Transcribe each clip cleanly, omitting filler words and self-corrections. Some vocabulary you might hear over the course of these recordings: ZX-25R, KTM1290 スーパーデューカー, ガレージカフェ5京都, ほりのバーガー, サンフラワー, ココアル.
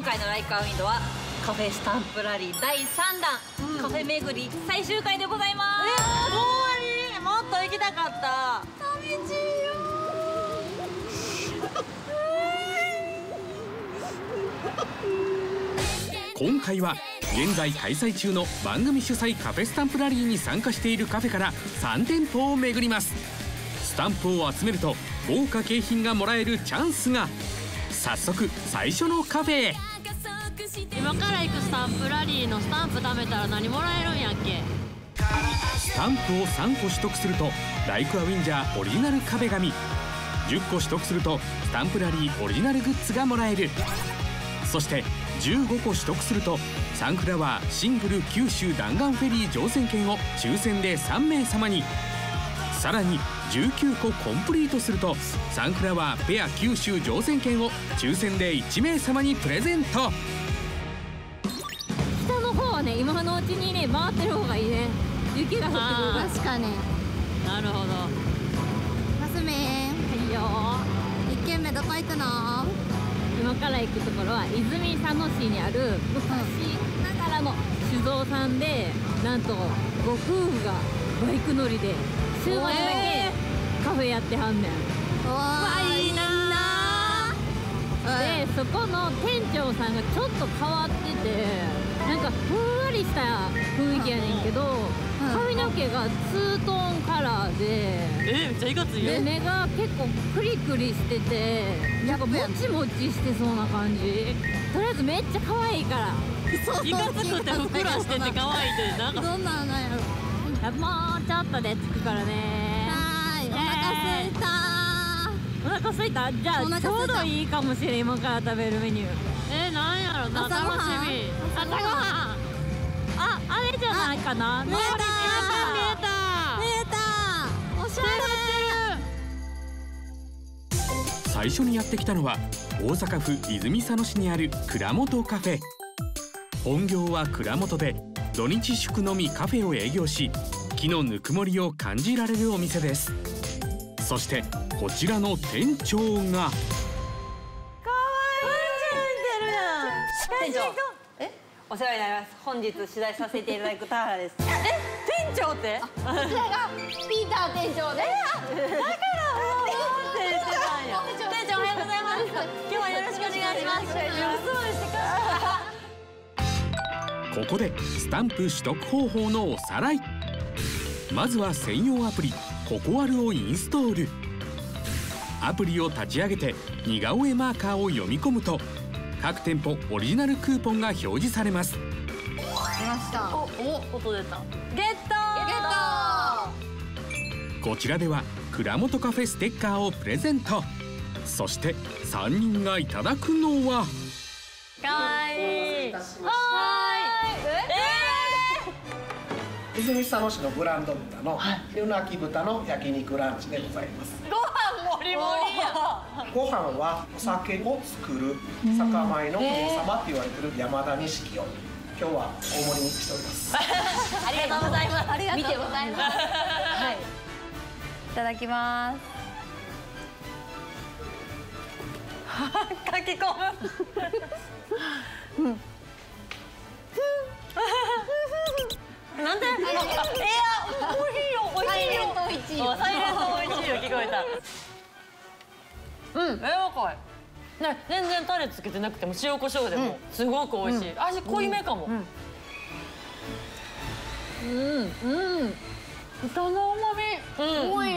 今回のライカーウィンドはカフェスタンプラリー第3弾、カフェ巡り最終回でございます。え、もう終わり？もっと行きたかった。寂しいよ。今回は現在開催中の番組主催カフェスタンプラリーに参加しているカフェから3店舗を巡ります。スタンプを集めると豪華景品がもらえるチャンスが。早速最初のカフェへ。今から行くスタンプラリーのスタンプ貯めたら何もらえるんやっけ。スタンプを3個取得するとライクアウィンジャーオリジナル壁紙、10個取得するとスタンプラリーオリジナルグッズがもらえる。そして15個取得するとサンフラワーシングル九州弾丸フェリー乗船券を抽選で3名様に。さらに19個コンプリートするとサンフラワーペア九州乗船券を抽選で1名様にプレゼント。下の方はね、今のうちにね回ってる方がいいね。雪が降ってる。確かに。なるほど。マスミン、いいよ。1軒目どこ行くの？今から行くところは泉佐野市にある昔ながらの酒造さんで、なんとご夫婦がバイク乗りで週末だけカフェやってはんねん。わいいな。でそこの店長さんがちょっと変わってて、なんかふんわりした雰囲気やねんけど、髪の毛がツートーンカラーで、めっちゃいかついよ。で目が結構クリクリしてて、なんかもちもちしてそうな感じ。とりあえずめっちゃ可愛いから。いかつくてふくらしてて可愛いって、なんかどんなんなんやろ。もうちょっとで着くからね。はい、お腹すいた。お腹すいた。じゃあちょうどいいかもしれん、今から食べるメニュー。なんやろな、楽しみ。朝ごはん、あれじゃないかな。見えた見えた見えた。おしゃれ。最初にやってきたのは大阪府泉佐野市にある蔵元カフェ。本業は蔵元で土日祝のみカフェを営業し、木のぬくもりを感じられるお店です。そしてこちらの店長がお世話になります。本日取材させていただく田原です。え、店長って？こちらがピーター店長です。だからもう店長なんや。店長おはようございます。今日はよろしくお願いします。そうですか。ここでスタンプ取得方法のおさらい。まずは専用アプリココアルをインストール。アプリを立ち上げて似顔絵マーカーを読み込むと、各店舗オリジナルクーポンが表示されます。出ました。お、音出た。ゲット。こちらでは蔵元カフェステッカーをプレゼント。そして3人がいただくのは。かわいい。はーい。泉佐野市のブランド豚の湯なき豚の焼肉ランチでございます。ご飯もりもりや。ご飯はお酒を作る酒米の王様って言われてる山田錦を今日は大盛りにしております。ありがとうございます。ありがとうございます。はい。いただきます。書き込む。なんで？いや、美味しいよ。美味しいよ。サイレント美味しいよ。聞こえた。うん、やわいね。全然タレつけてなくても塩コショウでもすごく美味しい。味濃いめかも。豚の旨味多い。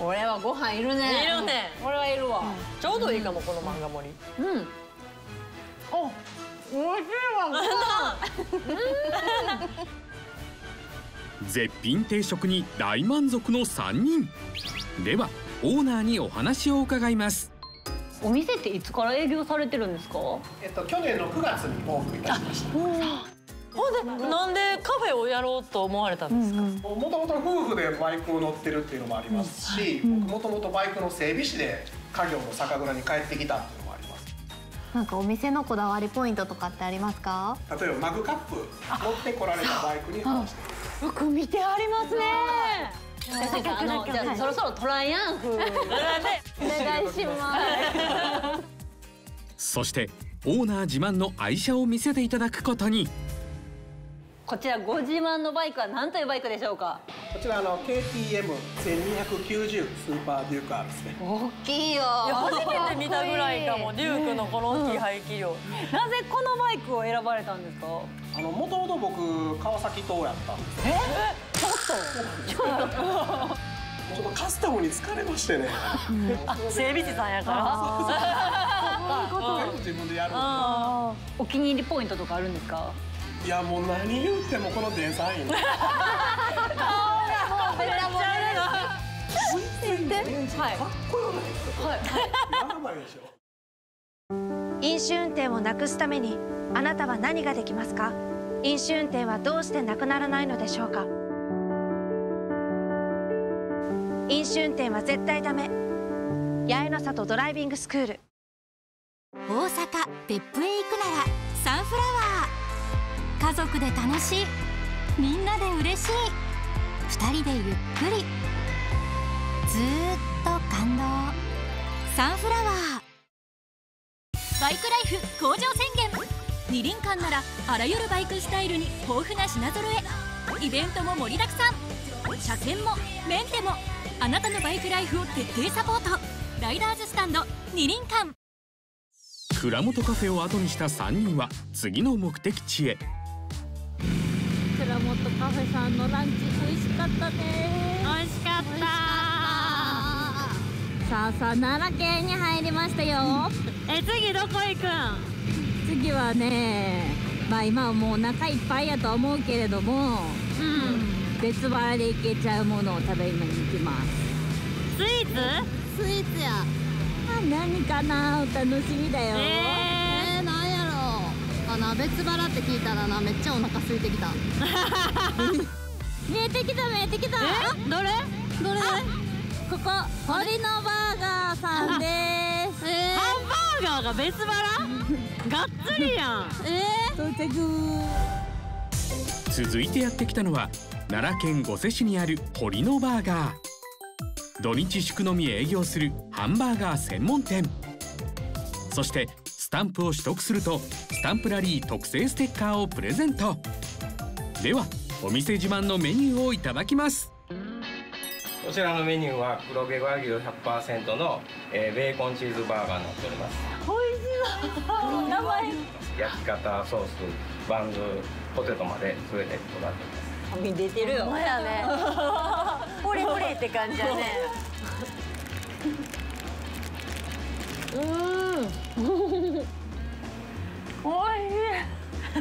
これはご飯いるね。いるね。これはいるわ。ちょうどいいかも、この漫画盛り。うん。お、美味しいわ。絶品定食に大満足の3人。ではオーナーにお話を伺います。お店っていつから営業されてるんですか？去年の9月にオープンいたしました。なんでカフェをやろうと思われたんですか？もともと夫婦でバイクを乗ってるっていうのもありますし、もともとバイクの整備士で家業の酒蔵に帰ってきたっていうのもあります。なんかお店のこだわりポイントとかってありますか？例えばマグカップ持ってこられたバイクに話してます。よく見てありますね。じゃあそろそろトライアンフお願いします。そしてオーナー自慢の愛車を見せていただくことに。こちらご自慢のバイクは何というバイクでしょうか。こちらKTM1290 スーパーデューカーですね。大きいよ。初めて見たぐらいかも。デュークのこの大きい排気量。なぜこのバイクを選ばれたんですか。もともと僕川崎党やったんです。ちょっとカスタムに疲れましてね。整備士さんやから。自分でやる。お気に入りポイントとかあるんですか。いやもう何言ってもこのデザイン。飲酒運転をなくすためにあなたは何ができますか。飲酒運転はどうしてなくならないのでしょうか。飲酒運転は絶対ダメ。八重の里ドライビングスクール。大阪別府へ行くならサンフラワー。家族で楽しい、みんなで嬉しい、2人でゆっくり、ずーっと感動。サンフラワー。バイクライフ向上宣言。二輪館ならあらゆるバイクスタイルに豊富な品揃え。イベントも盛りだくさん。車検もメンテもあなたのバイクライフを徹底サポート。ライダーズスタンド二輪館。蔵元カフェを後にした3人は次の目的地へ。蔵元カフェさんのランチ美味しかったね。美味しかった。さあさあ奈良県に入りましたよ。次どこ行くん。次はね、今はもうお腹いっぱいやと思うけれども、別腹で行けちゃうものを食べに行きます。スイーツ？スイーツや。何かな、お楽しみだよ。なんやろ。別腹って聞いたらな、めっちゃお腹空いてきた。見えてきた見えてきた。どれどれ。ここ森のバーガーさんです。ハンバーガーが別腹。がっつりやん。到着。続いてやってきたのは奈良県御所市にある堀のバーガー。土日祝のみ営業するハンバーガー専門店。そしてスタンプを取得するとスタンプラリー特製ステッカーをプレゼント。ではお店自慢のメニューをいただきます。こちらのメニューは黒毛和牛 100% のベーコンチーズバーガーになっております。おいしい。名前焼き方、ソース、バンズ、ポテトまで全てこだわっています。はみ出てるよ。ポリポリって感じだね。おいしい。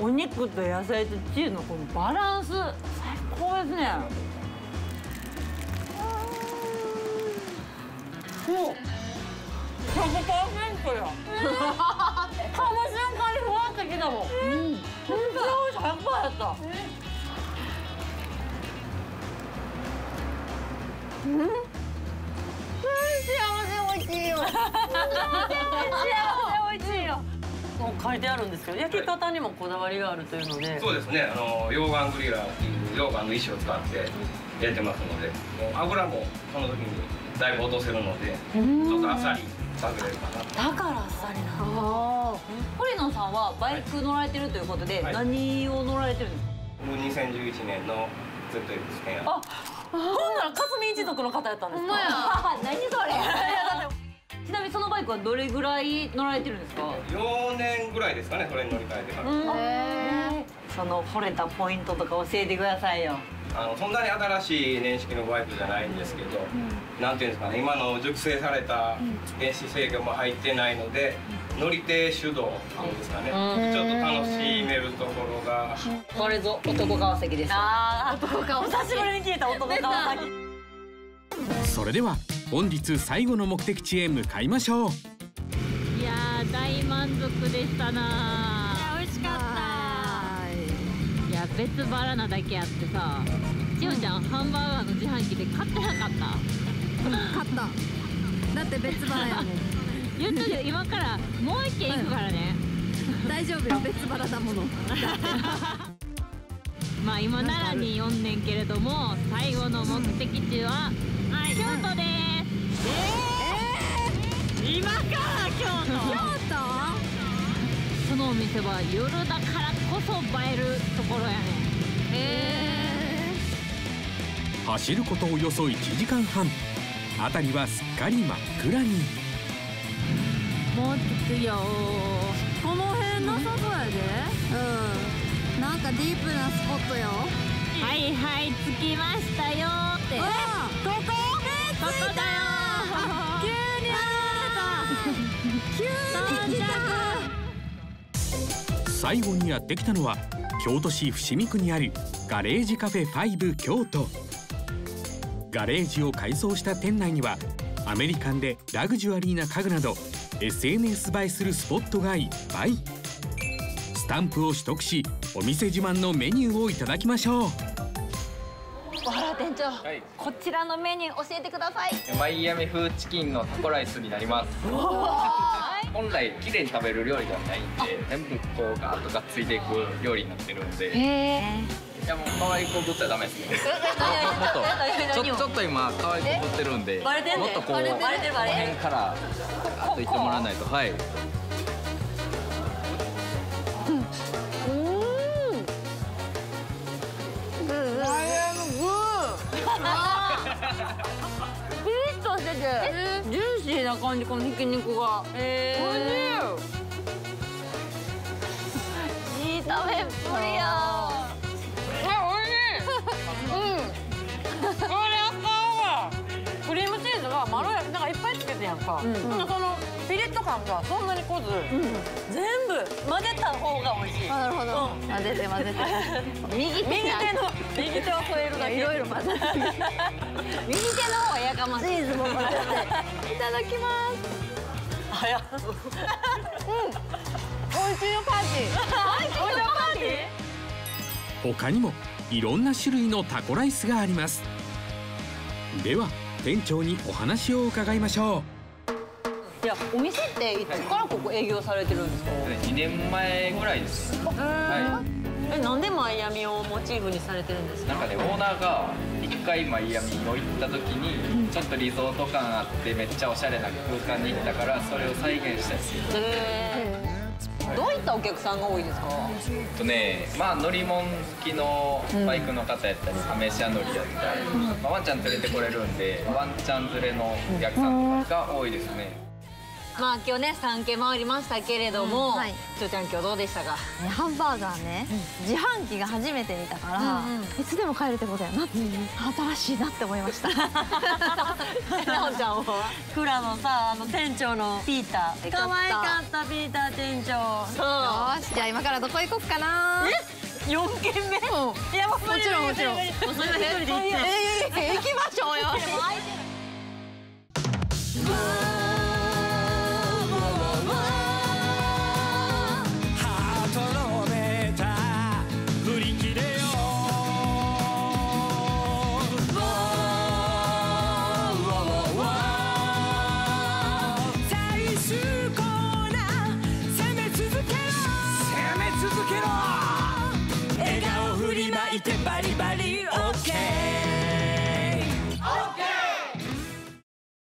お肉と野菜とチーズのこのバランス、最高ですね。もう100%や。噛む瞬間にふわっときたもん。もう書いてあるんですけど、焼き方にもこだわりがあるというので。そうですね。溶岩グリラーっていう溶岩の石を使って焼いてますので、油もその時にだいぶ落とせるので、ちょっとあっさり食べれるかな。だからあっさりなの。堀野さんはバイク乗られてるということで、何を乗られてるんですか。2011年の ZX-25R。あ、ほんならかすみ一族の方やったんですか。何それ。ちなみにそのバイクはどれぐらい乗られてるんですか。4年ぐらいですかね。それに乗り換えてから。その惚れたポイントとか教えてくださいよ。そんなに新しい年式のバイクじゃないんですけど、なんていうんですかね、今の熟成された電子制御も入ってないので、乗り手主導ですかね。ちょっと楽しめるところが。これぞ男川崎です。男川崎。久しぶりに聞いた男川崎。それでは本日最後の目的地へ向かいましょう。いやー、大満足でしたな。美味しかった。別腹なだけあってさ、千穂ちゃんハンバーガーの自販機で買ってなかった。買った。だって別腹やもん。言ったよ、今からもう一軒行くからね。大丈夫よ、別腹だもの。まあ今奈良に4年けれども、最後の目的地は京都です。今から京都。のお店は夜だからこそ映えるところやねん。走ることおよそ1時間半、辺りはすっかり真っ暗に。もう着くよ。この辺なさそうやで。うん、なんかディープなスポットよ。はいはい、着きましたよーって。ここ？ここだよ。急に現れた。急に来た。最後にやってきたのは京都市伏見区にあるガレージカフェ5京都。ガレージを改装した店内にはアメリカンでラグジュアリーな家具など SNS 映えするスポットがいっぱい。スタンプを取得し、お店自慢のメニューをいただきましょう。小原店長、こちらのメニュー教えてください。マイアミ風チキンのタコライスになります。本来綺麗に食べる料理ではないんで、全部こうガーッとがっついていく料理になってるんで。いや、もう可愛い子ぶったらダメですね。ちょっと今可愛い子ぶってるんで、もっとこうこの辺からあと行ってもらわないと。はい。ジューシーな感じ、このひき肉が。おいしい。いい食べっぷりや。おいしい。これあかんわ。クリームチーズがまろやか、なんかいっぱいつけてやんか。そのピリッと感がそんなにこず、全部混ぜた方がおいしい。なるほど。混ぜて混ぜて。右手を添えるだけ。いろいろ混ぜて。右手の方がやかましい。チーズも混ぜて。いただきます。早っ。おいしいのパーティー。おいしいのパーティー。他にもいろんな種類のタコライスがあります。では店長にお話を伺いましょう。いや、お店っていつからここ営業されてるんですか？2年前ぐらいです。なんでマイアミをモチーフにされてるんですか？なんかね、オーナーが1回マイアミを行った時にちょっとリゾート感あってめっちゃおしゃれな空間に行ったから、それを再現したりする。どういったお客さんが多いですか？まあ乗り物好きのバイクの方やったり、アメ車乗りやったり、ワンちゃん連れてこれるんで、ワンちゃん連れのお客さんが多いですね。まあ今日ね、3軒回りましたけれども、ちょうちゃん今日どうでしたか？ハンバーガーね、自販機が初めて見たからいつでも買えるってことやな、新しいなって思いました。なおちゃんはフラのさ、店長のピーター可愛かった。ピーター店長、よし、じゃあ今からどこ行こうかな。4軒目？いや、もちろんもちろん、それは1人で行って行きましょうよ。バリバリ